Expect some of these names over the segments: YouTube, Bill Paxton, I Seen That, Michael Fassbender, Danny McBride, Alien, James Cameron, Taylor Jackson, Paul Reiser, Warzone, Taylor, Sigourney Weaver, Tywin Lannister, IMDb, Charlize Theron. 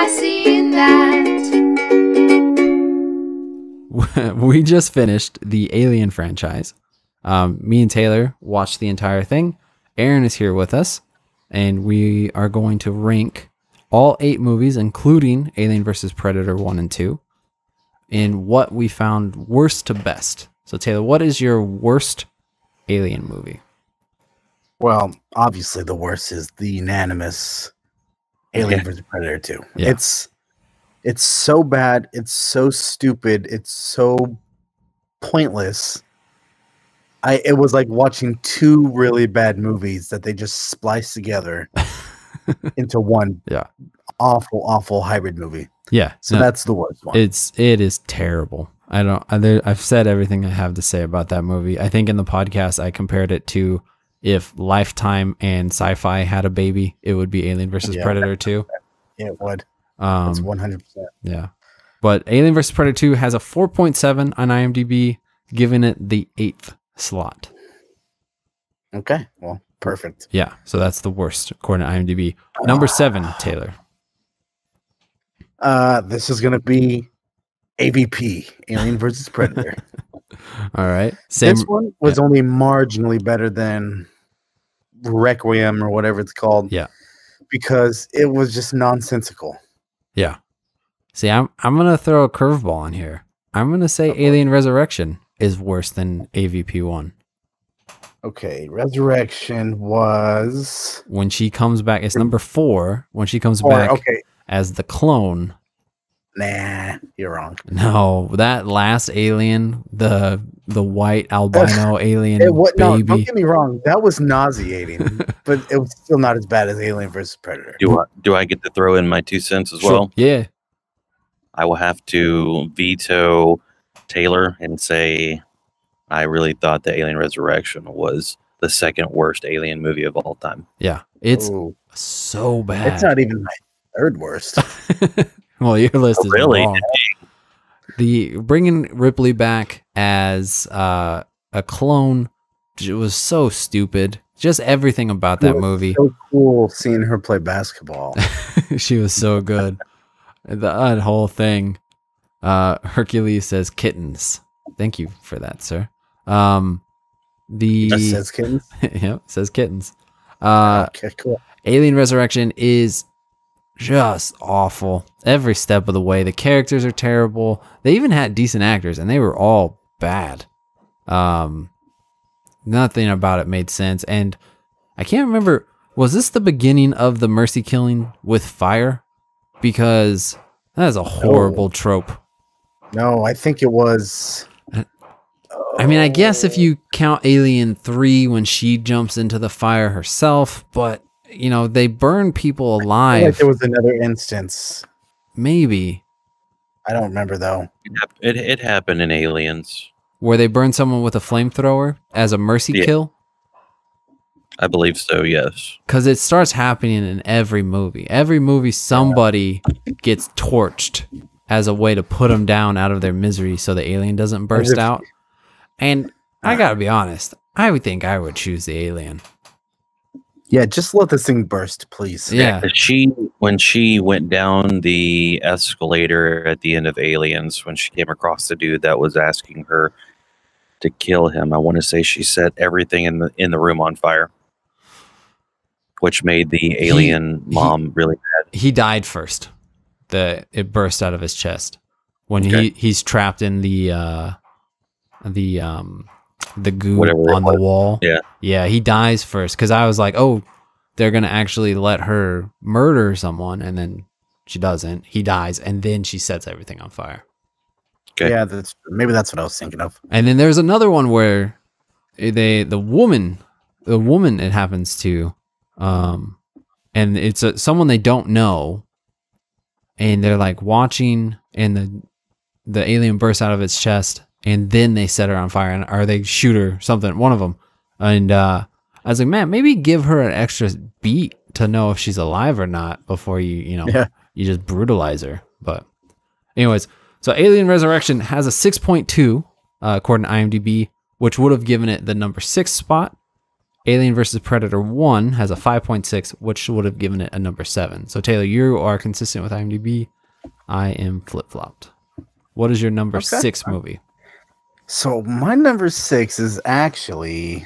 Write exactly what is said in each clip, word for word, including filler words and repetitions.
I seen that? We just finished the Alien franchise. Um, me and Taylor watched the entire thing. Aaron is here with us, and we are going to rank all eight movies, including Alien versus. Predator one and two, in what we found worst to best. So, Taylor, what is your worst Alien movie? Well, obviously the worst is the unanimous Alien versus. Predator two. Yeah. It's it's so bad, it's so stupid, it's so pointless. I it was like watching two really bad movies that they just spliced together into one yeah. awful, awful hybrid movie. Yeah. So no, that's the worst one. It's it is terrible. I don't I, I've said everything I have to say about that movie. I think in the podcast I compared it to if Lifetime and Sci-Fi had a baby, it would be Alien versus. Yeah, Predator two. Yeah, it would. Um, it's one hundred percent. Yeah. But Alien versus. Predator two has a four point seven on IMDb, giving it the eighth slot. Okay. Well, perfect. Yeah. So that's the worst, according to IMDb. Number seven, Taylor. Uh, this is going to be A V P, Alien versus. Predator. All right. Same, this one was yeah. only marginally better than Requiem or whatever it's called. Yeah. Because it was just nonsensical. Yeah. See, I'm I'm gonna throw a curveball on here. I'm gonna say okay. Alien Resurrection is worse than A V P one. Okay, Resurrection was when she comes back, it's number four. When she comes four, back okay. as the clone. Nah, you're wrong. No, that last alien, the the white albino alien it, what, baby. No, don't get me wrong. That was nauseating, but it was still not as bad as Alien versus. Predator. Do I, do I get to throw in my two cents as sure. well? Yeah. I will have to veto Taylor and say I really thought that Alien Resurrection was the second worst Alien movie of all time. Yeah, it's Ooh. so bad. It's not even my third worst. Well, your list is oh, really wrong. The bringing Ripley back as uh, a clone it was so stupid. Just everything about that it was movie. So cool seeing her play basketball. She was so good. The uh, whole thing. Uh, Hercules says kittens. Thank you for that, sir. Um, the that says kittens. Yeah, says kittens. Uh, okay, cool. Alien Resurrection is just awful every step of the way. The characters are terrible. They even had decent actors and they were all bad. Um nothing about it made sense. And I can't remember, was this the beginning of the mercy killing with fire? Because that is a horrible no. trope. No, I think it was I mean, I guess if you count Alien three when she jumps into the fire herself, but you know, they burn people alive. I feel like there was another instance. Maybe. I don't remember, though. It, it happened in Aliens. Where they burn someone with a flamethrower as a mercy yeah. kill? I believe so, yes. Because it starts happening in every movie. Every movie, somebody yeah. gets torched as a way to put them down out of their misery so the alien doesn't burst if, out. And I got to be honest, I would think I would choose the alien. Yeah, just let this thing burst, please. Yeah. She when she went down the escalator at the end of Aliens, when she came across the dude that was asking her to kill him, I want to say she set everything in the in the room on fire, which made the alien he, mom he, really mad. He died first. The it burst out of his chest when okay. he he's trapped in the uh, the um. the goo Whatever on the wall. Yeah. Yeah. He dies first. Cause I was like, oh, they're going to actually let her murder someone. And then she doesn't, he dies. And then she sets everything on fire. Okay. Yeah. That's maybe that's what I was thinking of. And then there's another one where they, the woman, the woman it happens to, um, and it's a, someone they don't know. And they're like watching and the, the alien bursts out of its chest. And then they set her on fire, and or they shoot her, something, one of them. And uh, I was like, man, maybe give her an extra beat to know if she's alive or not before you, you know, yeah. you just brutalize her. But anyways, so Alien Resurrection has a six point two, uh, according to IMDb, which would have given it the number six spot. Alien versus Predator one has a five point six, which would have given it a number seven. So Taylor, you are consistent with IMDb. I am flip-flopped. What is your number okay. six movie? So my number six is actually...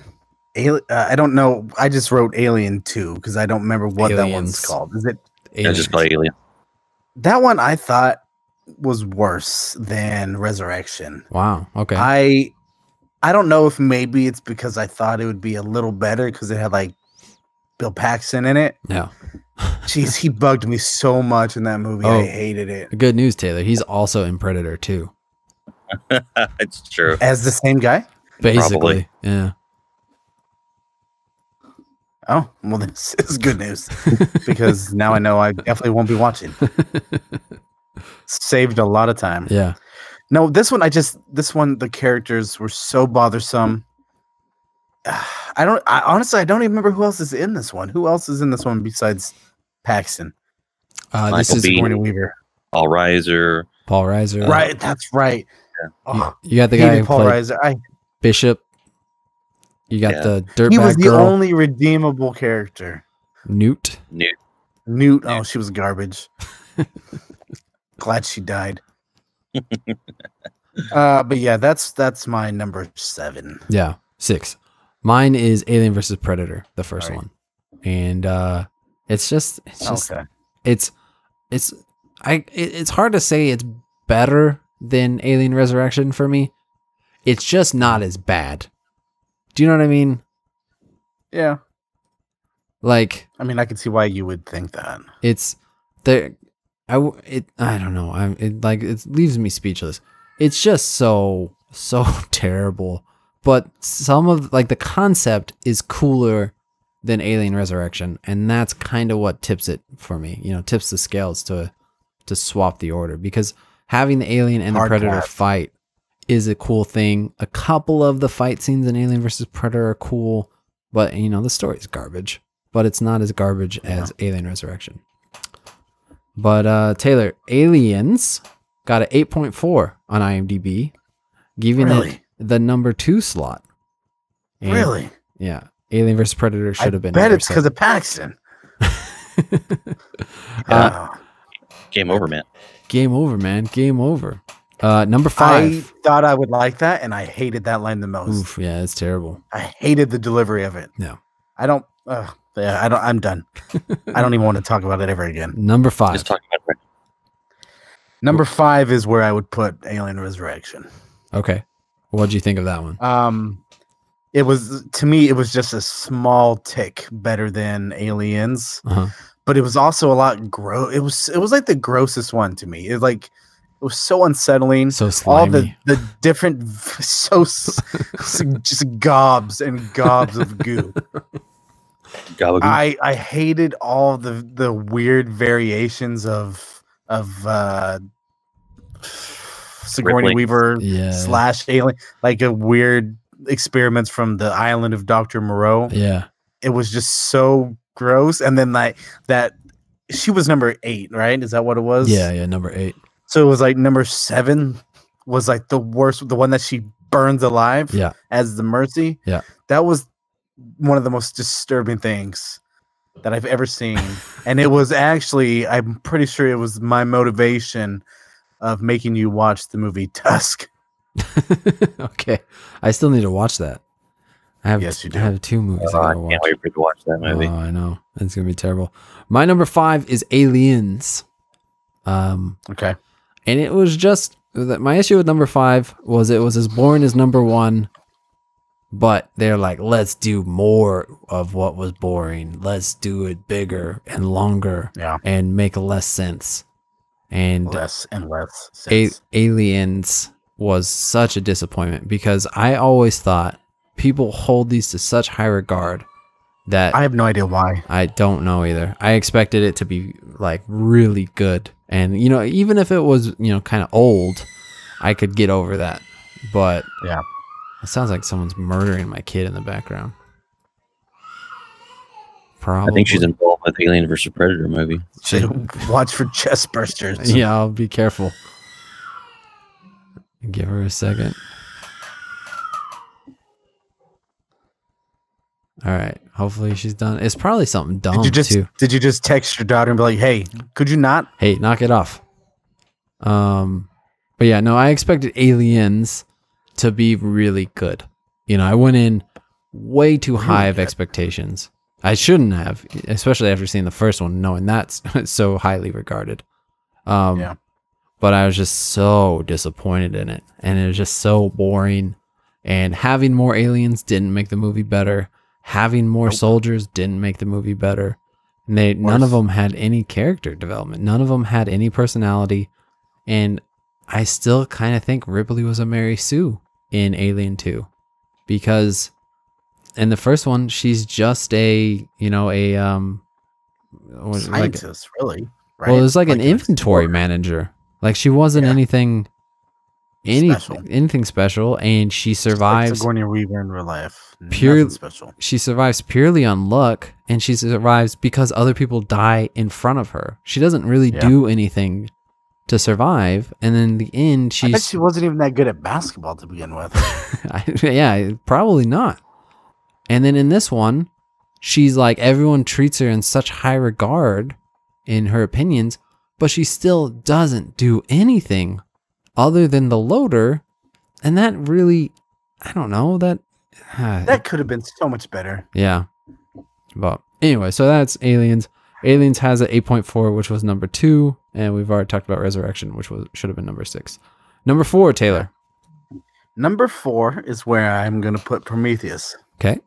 Uh, I don't know. I just wrote Alien two because I don't remember what Aliens. that one's called. Is it? I just called Alien. That one I thought was worse than Resurrection. Wow. Okay. I I don't know if maybe it's because I thought it would be a little better because it had like Bill Paxton in it. Yeah. Jeez, he bugged me so much in that movie. Oh, I hated it. Good news, Taylor. He's also in Predator two. It's true. As the same guy? Basically. Probably. Yeah. Oh, well, this is good news because now I know I definitely won't be watching. Saved a lot of time. Yeah. No, this one, I just, this one, the characters were so bothersome. I don't, I honestly, I don't even remember who else is in this one. Who else is in this one besides Paxton? Uh, this is Sigourney Weaver. Paul Reiser. Paul Reiser. Right. That's right. Yeah. Oh, you got the guy who Paul Reiser. I, Bishop. You got yeah. the dirtbag girl. He was the girl. only redeemable character. Newt. Newt. Newt. Oh, she was garbage. Glad she died. uh, but yeah, that's that's my number seven. Yeah, six. Mine is Alien versus Predator, the first right. one, and uh, it's just it's just okay. it's it's I it, it's hard to say it's better than Alien Resurrection for me. It's just not as bad. Do you know what I mean? Yeah. Like, I mean, I can see why you would think that. It's there. I it. I don't know. I'm it, like it leaves me speechless. It's just so so terrible. But some of like the concept is cooler than Alien Resurrection, and that's kind of what tips it for me. You know, tips the scales to to swap the order because having the alien and the predator fight is a cool thing. A couple of the fight scenes in Alien versus Predator are cool, but you know the story is garbage. But it's not as garbage yeah. as Alien Resurrection. But uh, Taylor, Aliens got an eight point four on IMDb, giving really? it the number two slot. And, really? Yeah. Alien versus Predator should have been. I bet it's because of Paxton. uh, game over, man. Game over, man. Game over. Uh, number five. I thought I would like that, and I hated that line the most. Oof, yeah, it's terrible. I hated the delivery of it. No, I don't. Uh, yeah, I don't. I'm done. I don't even want to talk about it ever again. Number five. Just talk about it. Number five is where I would put Alien Resurrection. Okay, what did you think of that one? Um, it was to me, it was just a small tick better than Aliens, uh-huh. but it was also a lot gross. It was it was like the grossest one to me. It like. It was so unsettling. So slimy. All the, the different, so just gobs and gobs of goo. I, I hated all the, the weird variations of of uh, Sigourney Rippling. Weaver yeah. slash Alien, like a weird experiments from the island of Doctor Moreau. Yeah, it was just so gross. And then like that, she was number eight, right? Is that what it was? Yeah, yeah, number eight. So it was like number seven was like the worst, the one that she burns alive yeah. as the Mercy. Yeah. That was one of the most disturbing things that I've ever seen. And it was actually, I'm pretty sure it was my motivation of making you watch the movie Tusk. Okay. I still need to watch that. I have, yes, you do. I have two movies oh, I, I watch. Can't wait for you to watch that movie. Oh, I know. It's going to be terrible. My number five is Aliens. Um, okay. And it was just that my issue with number five was it was as boring as number one, but they're like, let's do more of what was boring. Let's do it bigger and longer yeah. and make less sense. And less and less sense. A Aliens was such a disappointment because I always thought people hold these to such high regard that I have no idea why. I don't know either. I expected it to be like really good. And, you know, even if it was, you know, kind of old, I could get over that. But yeah, it sounds like someone's murdering my kid in the background. Probably. I think she's involved with the Alien versus Predator movie. Watch for chest bursters. Yeah, I'll be careful. Give her a second. All right. Hopefully she's done. It's probably something dumb did you just, too. Did you just text your daughter and be like, "Hey, could you not? Hey, knock it off." Um, but yeah, no, I expected Aliens to be really good. You know, I went in way too high of expectations. I shouldn't have, especially after seeing the first one, knowing that's so highly regarded. Um, yeah. But I was just so disappointed in it, and it was just so boring. And having more aliens didn't make the movie better. Having more nope. soldiers didn't make the movie better. And they, none of them had any character development. None of them had any personality. And I still kind of think Ripley was a Mary Sue in Alien two, because in the first one, she's just a, you know, a um, was scientist, like, really. Right? Well, it was like, like an inventory manager. Like, she wasn't yeah. anything, anything special. anything special, and she survives. Like Sigourney Weaver in real life. Purely special. She survives purely on luck, and she survives because other people die in front of her. She doesn't really yeah. do anything to survive, and then in the end, she's. I bet she wasn't even that good at basketball to begin with. Yeah, probably not. And then in this one, she's like, everyone treats her in such high regard in her opinions, but she still doesn't do anything other than the loader. And that really, I don't know, that... Uh, that could have been so much better. Yeah. But anyway, so that's Aliens. Aliens has an eight point four, which was number two. And we've already talked about Resurrection, which was should have been number six. Number four, Taylor. Number four is where I'm going to put Prometheus. Okay.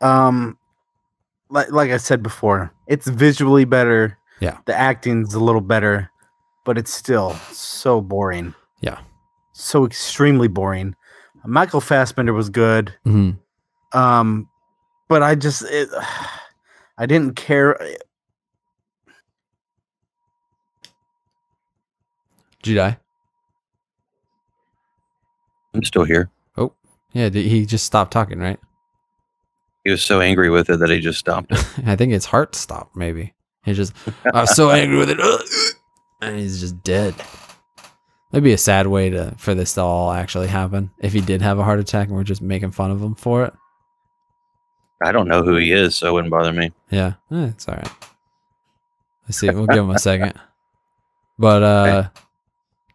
Um, like, like I said before, it's visually better. Yeah. The acting's a little better, but it's still so boring. Yeah. So extremely boring. Michael Fassbender was good. Mm-hmm. Um, but I just, it, I didn't care. Did you die? I'm still here. Oh, yeah. He just stopped talking, right? He was so angry with it that he just stopped. I think his heart stopped, maybe. He's just, I was so angry with it. And he's just dead. That'd be a sad way to for this to all actually happen. If he did have a heart attack and we're just making fun of him for it. I don't know who he is, so it wouldn't bother me. Yeah, eh, it's all right. Let's see. We'll give him a second. But uh, okay.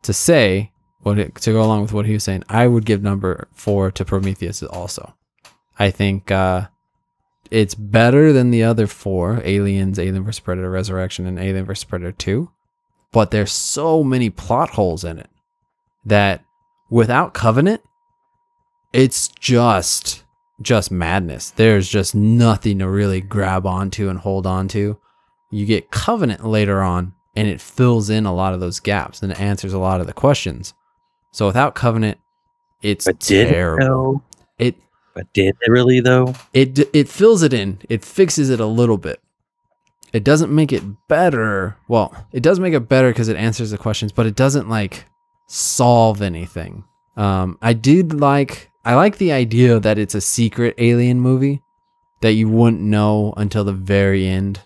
to say, what it, to go along with what he was saying, I would give number four to Prometheus also. I think... Uh, it's better than the other four, Aliens, Alien versus. Predator, Resurrection, and Alien versus. Predator two. But there's so many plot holes in it that without Covenant, it's just just madness. There's just nothing to really grab onto and hold onto. You get Covenant later on, and it fills in a lot of those gaps and it answers a lot of the questions. So without Covenant, it's terrible. It... But did it really though? It it fills it in. It fixes it a little bit. It doesn't make it better. Well, it does make it better because it answers the questions, but it doesn't like solve anything. Um, I did like I like the idea that it's a secret alien movie that you wouldn't know until the very end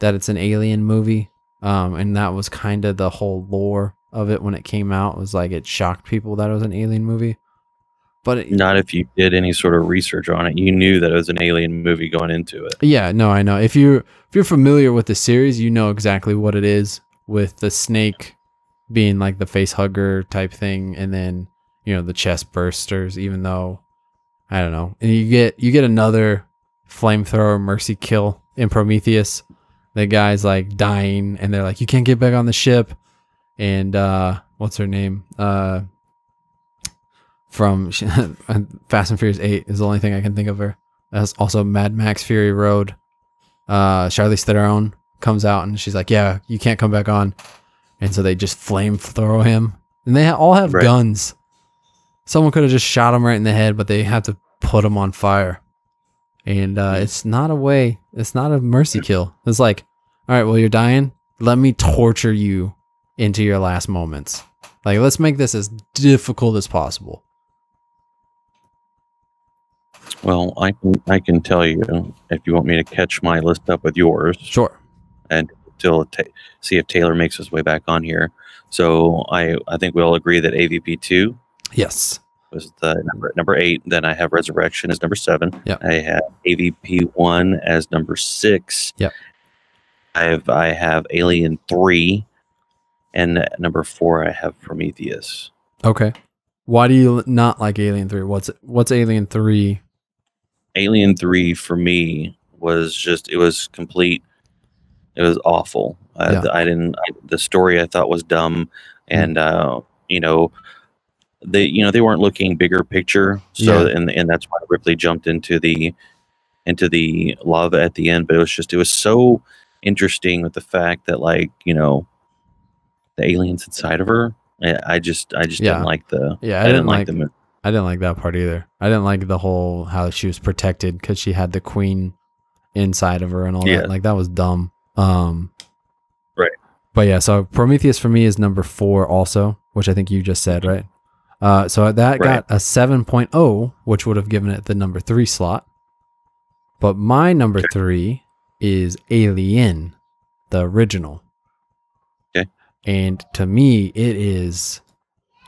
that it's an alien movie. Um, and that was kind of the whole lore of it when it came out. It was like it shocked people that it was an alien movie. But it, not if you did any sort of research on it. You knew that it was an alien movie going into it. Yeah, no, I know. If you're if you're familiar with the series, you know exactly what it is, with the snake being like the face hugger type thing, and then you know the chest bursters. Even though I don't know, and you get you get another flamethrower mercy kill in Prometheus. The guy's like dying, and they're like, "You can't get back on the ship." And uh, what's her name? Uh, From Fast and Furious eight is the only thing I can think of her. That's also Mad Max Fury Road. Uh, Charlize Theron comes out and she's like, "Yeah, you can't come back on." And so they just flame throw him. And they all have right. guns. Someone could have just shot him right in the head, but they have to put him on fire. And uh, yeah. it's not a way. It's not a mercy yeah. kill. It's like, all right, well, you're dying. Let me torture you into your last moments. Like, let's make this as difficult as possible. Well, I can, I can tell you if you want me to catch my list up with yours. Sure. And till see if Taylor makes his way back on here. So I, I think we all agree that A V P two. Yes. was the number number eight. Then I have Resurrection as number seven. Yep. I have A V P one as number six. Yep. I have I have Alien three, and at number four I have Prometheus. Okay. Why do you not like Alien three? What's what's Alien three? Alien three for me was just it was complete. It was awful. Uh, yeah. the, I didn't. I, the story I thought was dumb, and uh, you know, they you know they weren't looking bigger picture. So yeah. and and that's why Ripley jumped into the into the lava at the end. But it was just it was so interesting with the fact that like you know the aliens inside of her. I just, I just yeah. didn't like the, yeah, I, I didn't, didn't like the, I didn't like that part either. I didn't like the whole, how she was protected because she had the queen inside of her and all yeah. that. Like that was dumb. Um, right. But yeah, so Prometheus for me is number four also, which I think you just said, right? Uh, so that right. got a seven point oh, which would have given it the number three slot. But my number okay. three is Alien, the original. And to me, it is,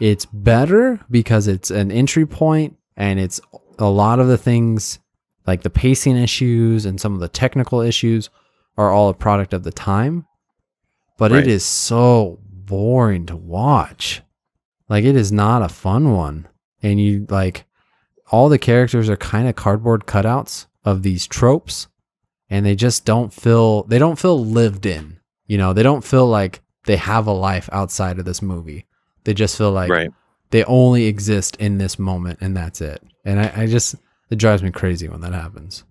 it's better because it's an entry point and it's a lot of the things like the pacing issues and some of the technical issues are all a product of the time, but right. it is so boring to watch. Like it is not a fun one. And you like all the characters are kind of cardboard cutouts of these tropes and they just don't feel, they don't feel lived in, you know, they don't feel like they have a life outside of this movie. They just feel like right. they only exist in this moment and that's it. And I, I just, it drives me crazy when that happens.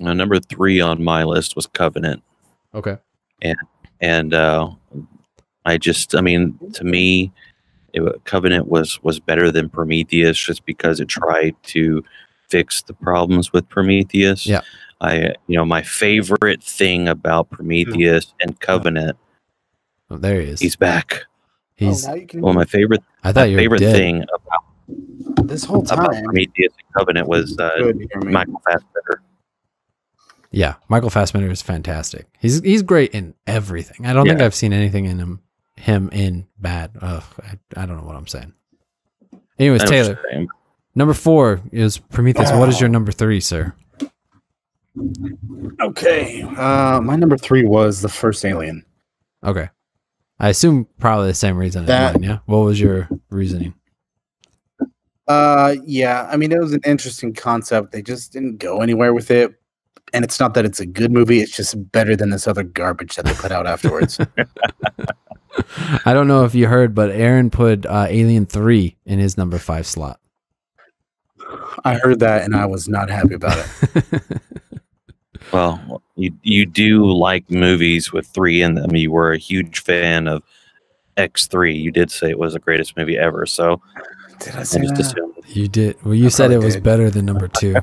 Now, number three on my list was Covenant. Okay. And, and, uh, I just, I mean, to me, it, Covenant was, was better than Prometheus just because it tried to fix the problems with Prometheus. Yeah. I, you know, my favorite thing about Prometheus mm. and Covenant Oh, there he is. He's back. He's oh, well. My favorite. I thought your favorite dead. thing about this whole time about Prometheus and Covenant was uh, Michael Fassbender. Yeah, Michael Fassbender is fantastic. He's he's great in everything. I don't yeah. think I've seen anything in him him in bad. Ugh, I, I don't know what I'm saying. Anyways, Taylor, number four is Prometheus. Oh. What is your number three, sir? Okay, uh, my number three was the first Alien. Okay. I assume probably the same reason. That, mine, yeah. What was your reasoning? Uh, yeah. I mean, it was an interesting concept. They just didn't go anywhere with it. And it's not that it's a good movie. It's just better than this other garbage that they put out afterwards. I don't know if you heard, but Aaron put uh, Alien three in his number five slot. I heard that and I was not happy about it. Well, you you do like movies with three in them. You were a huge fan of X three. You did say it was the greatest movie ever. So did I say I just assumed. You did. Well, you I said it did. was better than number two.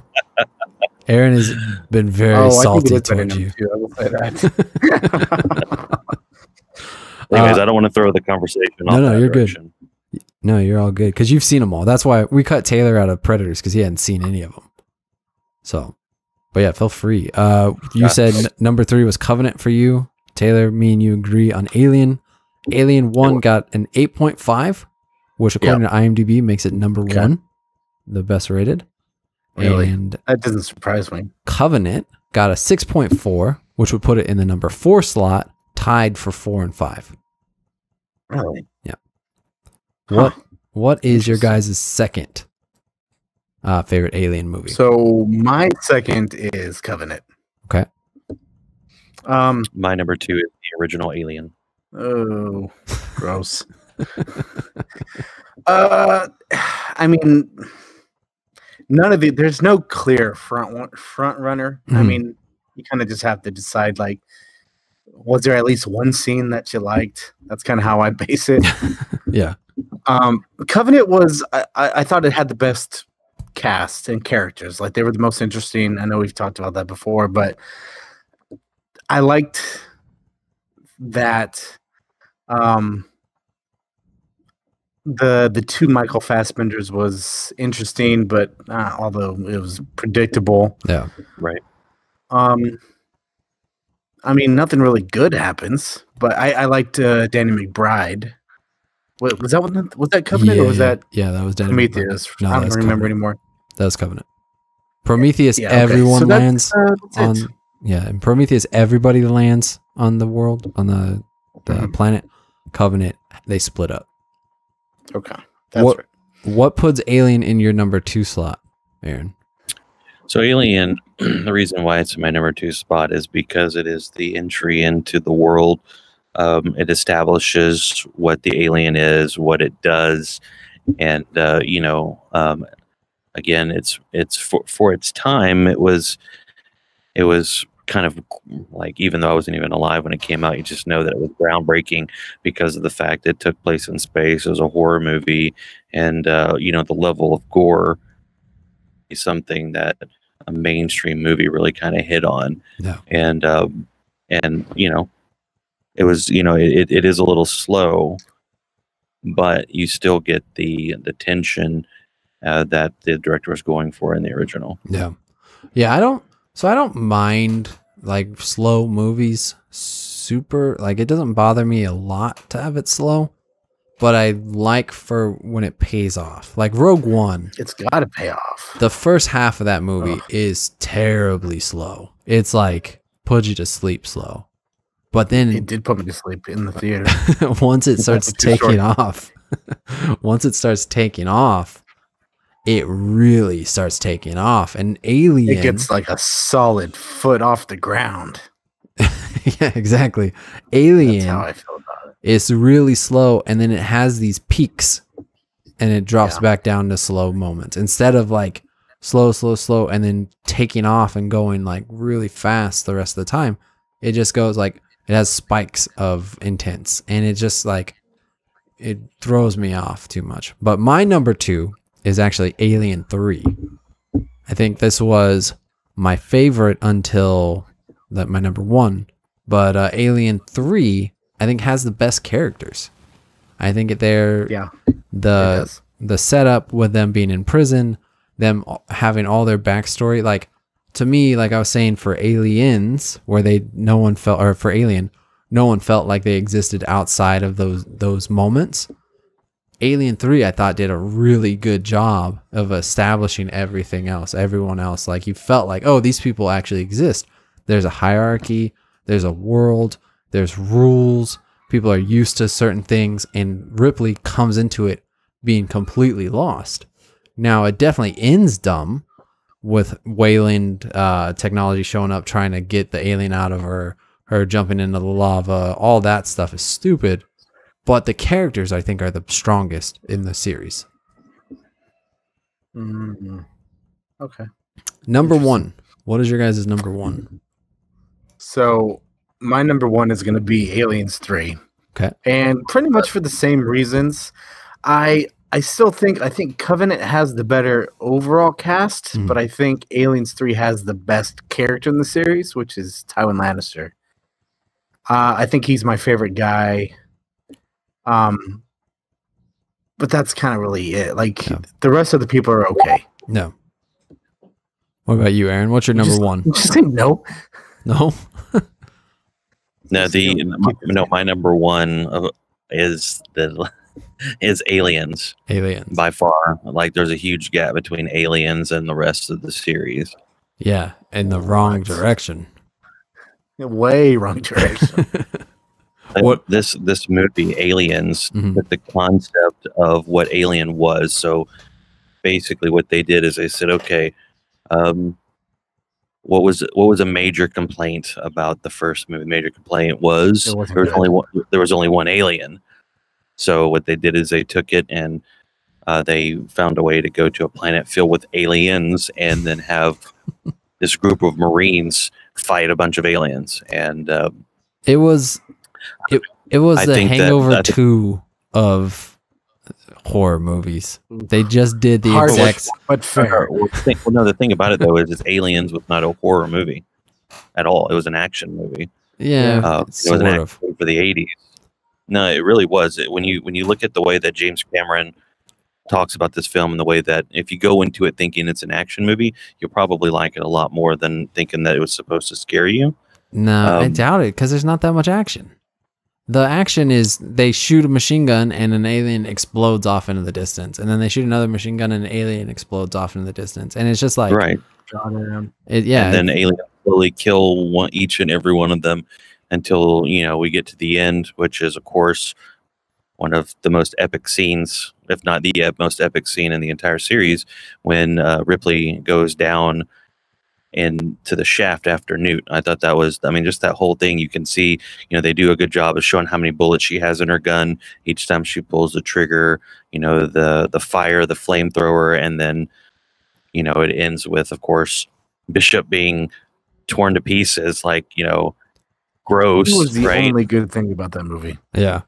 Aaron has been very oh, salty towards you. I will say that. Anyways, uh, I don't want to throw the conversation off. No, no, you're direction. good. No, you're all good because you've seen them all. That's why we cut Taylor out of Predators because he hadn't seen any of them. So. But yeah, feel free. Uh, you yeah. said n number three was Covenant for you. Taylor, me and you agree on Alien. Alien one got an eight point five, which according yep. to I M D B makes it number okay. one, the best rated. Really? And that doesn't surprise me. Covenant got a six point four, which would put it in the number four slot, tied for four and five. Really? Yeah. Huh. What, what is your guys' second Uh, favorite Alien movie? So my second is Covenant. Okay. Um, my number two is the original Alien. Oh, gross. uh, I mean, none of the there's no clear front front runner. Mm-hmm. I mean, you kind of just have to decide. Like, was there at least one scene that you liked? That's kind of how I base it. yeah. Um, Covenant was. I, I, I thought it had the best cast and characters. Like they were the most interesting. I know we've talked about that before, but I liked that um the the two Michael Fassbenders was interesting, but uh, although it was predictable. Yeah, right. um I mean, nothing really good happens, but I, I liked uh, Danny McBride Wait, was that one, was that Covenant yeah, or was that yeah that was Danny Prometheus? No, I don't remember Covenant. anymore. That was Covenant. Prometheus. Yeah, okay. Everyone so lands uh, on it. yeah. In Prometheus, everybody lands on the world on the, the mm-hmm. planet. Covenant, they split up. Okay, that's what, right. What puts Alien in your number two slot, Aaron? So Alien, the reason why it's in my number two spot is because it is the entry into the world. Um, it establishes what the alien is, what it does, and uh, you know, um, again, it's it's for for its time. It was, it was kind of like, even though I wasn't even alive when it came out, you just know that it was groundbreaking because of the fact that it took place in space. It was a horror movie, and uh, you know, the level of gore is something that a mainstream movie really kind of hit on, yeah. and um, and you know. It was, you know, it, it is a little slow, but you still get the the tension uh, that the director was going for in the original. Yeah, yeah. I don't, so I don't mind like slow movies. Super, like it doesn't bother me a lot to have it slow, but I like for when it pays off. Like Rogue One, it's got to pay off. The first half of that movie oh. is terribly slow. It's like put you to sleep slow. But then it did put me to sleep in the theater. Once it starts taking off, once it starts taking off, it really starts taking off. And Alien, it gets like a solid foot off the ground. Yeah, exactly. Alien, that's how I feel about it. It's really slow, and then it has these peaks, and it drops yeah. back down to slow moments instead of like slow, slow, slow, and then taking off and going like really fast the rest of the time. It just goes like. It has spikes of intense, and it just like, it throws me off too much. But my number two is actually Alien three. I think this was my favorite until that my number one, but uh, Alien three, I think has the best characters. I think they're yeah, the, the setup with them being in prison, them having all their backstory, like, to me, like I was saying for Aliens, where they no one felt, or for Alien, no one felt like they existed outside of those those moments. Alien three, I thought, did a really good job of establishing everything else, everyone else. Like you felt like, oh, these people actually exist. There's a hierarchy, there's a world, there's rules. People are used to certain things, and Ripley comes into it being completely lost. Now, it definitely ends dumb. With Wayland uh, technology showing up, trying to get the alien out of her, her jumping into the lava, all that stuff is stupid. But the characters, I think, are the strongest in the series. Mm-hmm. Okay. Number one. What is your guys' number one? So my number one is going to be Aliens three. Okay. And pretty much for the same reasons. I... I still think I think Covenant has the better overall cast, mm. but I think Aliens three has the best character in the series, which is Tywin Lannister. Uh, I think he's my favorite guy. Um, but that's kind of really it. Like yeah. the rest of the people are okay. No. What about you, Aaron? What's your number just, one? Just say no. No. no. The no. My number one is the. Is Aliens. Aliens. By far. Like, there's a huge gap between Aliens and the rest of the series. Yeah, in the wrong direction. Way wrong direction. What this this movie, Aliens, mm-hmm. with the concept of what Alien was. So, basically, what they did is they said, okay, um, what was what was a major complaint about the first movie? Major complaint was there was good. only one. There was only one Alien. So what they did is they took it and uh, they found a way to go to a planet filled with aliens and then have this group of Marines fight a bunch of aliens. And uh, it was it, it was the Hangover that, two of horror movies. They just did the exact. But fair. Well, no, the thing about it though is, is Aliens was not a horror movie at all. It was an action movie. Yeah, uh, it was an action movie for the eighties. No, it really was. It, when you when you look at the way that James Cameron talks about this film and the way that if you go into it thinking it's an action movie, you'll probably like it a lot more than thinking that it was supposed to scare you. No, um, I doubt it because there's not that much action. The action is they shoot a machine gun and an alien explodes off into the distance, and then they shoot another machine gun and an alien explodes off into the distance, and it's just like right, it, yeah. And then aliens slowly kill one, each and every one of them, until you know we get to the end, which is of course one of the most epic scenes, if not the most epic scene in the entire series, when uh, Ripley goes down into the shaft after Newt. I thought that was, I mean, just that whole thing, you can see, you know, they do a good job of showing how many bullets she has in her gun each time she pulls the trigger, you know, the, the fire, the flamethrower, and then, you know, it ends with, of course, Bishop being torn to pieces, like, you know, gross. It was the right? only good thing about that movie. Yeah.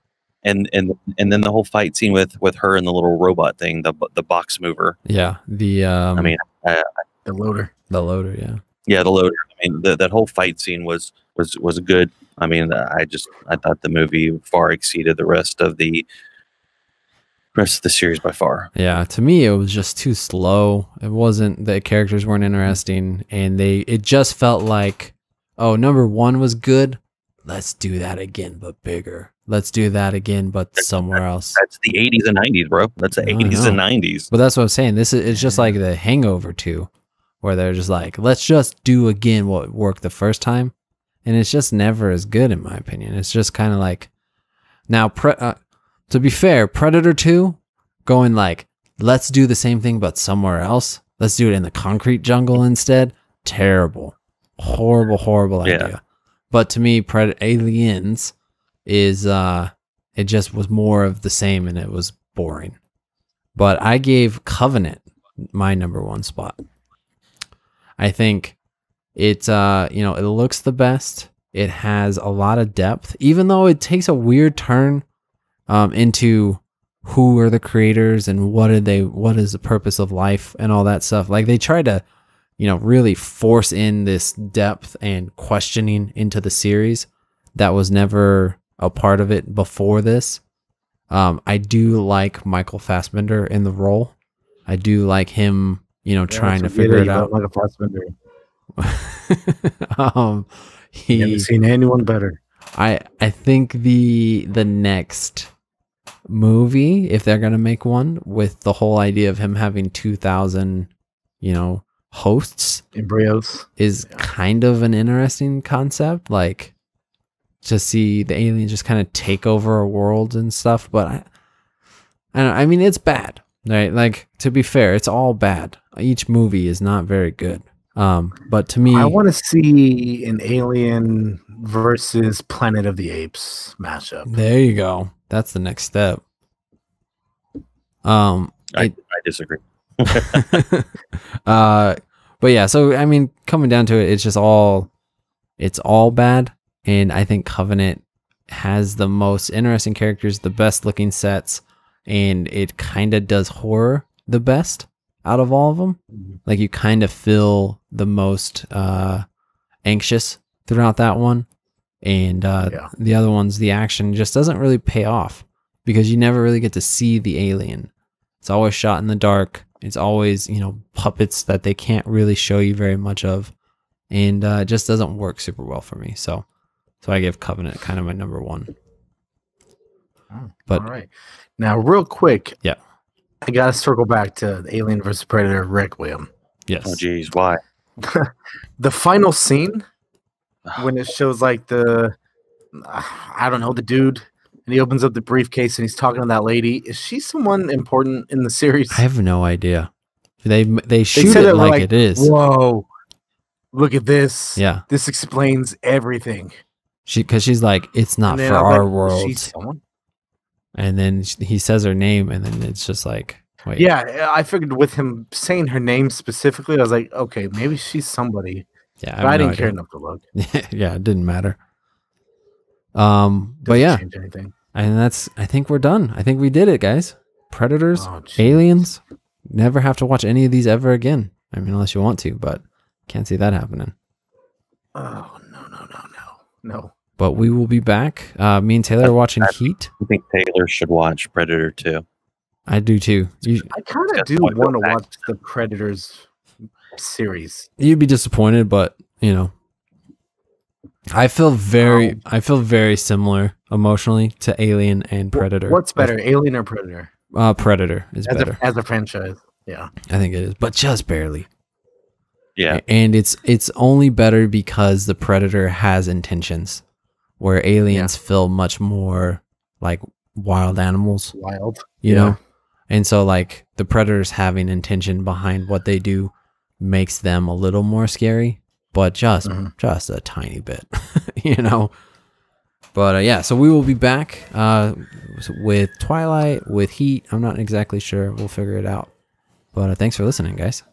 And and and then the whole fight scene with with her and the little robot thing, the the box mover. Yeah, the um, I mean uh, the loader, the loader, yeah, yeah, the loader. I mean, the, that whole fight scene was was was good. I mean, I just I thought the movie far exceeded the rest of the rest of the series by far. Yeah, to me it was just too slow. It wasn't, the characters weren't interesting, and they it just felt like, oh, number one was good. Let's do that again, but bigger. Let's do that again, but somewhere else. That's the eighties and nineties, bro. That's the eighties and nineties. But that's what I'm saying. This is it's just like the Hangover two, where they're just like, let's just do again what worked the first time, and it's just never as good, in my opinion. It's just kind of like, now, pre uh, to be fair, Predator two, going like, let's do the same thing but somewhere else. Let's do it in the concrete jungle instead. Terrible, horrible, horrible idea. Yeah. But to me, Pred Aliens is, uh, it just was more of the same, and it was boring. But I gave Covenant my number one spot. I think it's, uh, you know, it looks the best. It has a lot of depth, even though it takes a weird turn um, into who are the creators and what are they, what is the purpose of life and all that stuff. Like, they try to, you know, really force in this depth and questioning into the series that was never a part of it before this. Um, I do like Michael Fassbender in the role. I do like him, you know, yeah, trying to figure it out. Michael Fassbender. um, he, you haven't seen anyone better. I I think the the next movie, if they're gonna make one, with the whole idea of him having two thousand, you know, hosts, embryos, is yeah. kind of an interesting concept, like to see the aliens just kind of take over a world and stuff. But I, I don't know, I mean, it's bad, right? Like, to be fair, it's all bad. Each movie is not very good. Um, but to me, I want to see an Alien versus Planet of the Apes mashup. There you go. That's the next step. Um, I, it, I disagree. uh but yeah, so I mean, coming down to it, it's just all it's all bad, and I think Covenant has the most interesting characters, the best looking sets, and it kind of does horror the best out of all of them. Like, you kind of feel the most uh anxious throughout that one, and uh yeah. the other ones, the action just doesn't really pay off because you never really get to see the alien. It's always shot in the dark. It's always, you know, puppets that they can't really show you very much of. And uh, it just doesn't work super well for me. So so I give Covenant kind of my number one. Oh, but, all right. Now, real quick. Yeah. I got to circle back to Alien versus Predator Requiem. Yes. Oh, geez. Why? The final scene, when it shows, like, the, I don't know, the dude. And he opens up the briefcase and he's talking to that lady. Is she someone important in the series? I have no idea. They they shoot they it, it like, like it is. Whoa! Look at this. Yeah, this explains everything. She because she's like, it's not for I'm our like, world. She's someone? And then he says her name, and then it's just like, wait. Yeah, I figured with him saying her name specifically, I was like, okay, maybe she's somebody. Yeah, but I, I didn't no care enough to look. Yeah, it didn't matter. Um, Doesn't but yeah, and that's, I think we're done. I think we did it, guys. Predators, oh, aliens, never have to watch any of these ever again. I mean, unless you want to, but can't see that happening. Oh, no, no, no, no, no. But we will be back. Uh, me and Taylor I, are watching I, Heat. I think Taylor should watch Predator too. I do too. You, I kind of do want to watch the Predators series. You'd be disappointed, but you know, I feel very, um, I feel very similar emotionally to Alien and Predator. What's better, Alien or Predator? Uh, Predator is as better a, as a franchise. Yeah, I think it is, but just barely. Yeah, and it's it's only better because the Predator has intentions, where Aliens yeah. feel much more like wild animals. Wild, you yeah. know, and so like the Predators having intention behind what they do makes them a little more scary, but just mm-hmm. just a tiny bit, you know. But uh, yeah, so we will be back uh, with Twilight, with Heat. I'm not exactly sure. We'll figure it out. But uh, thanks for listening, guys.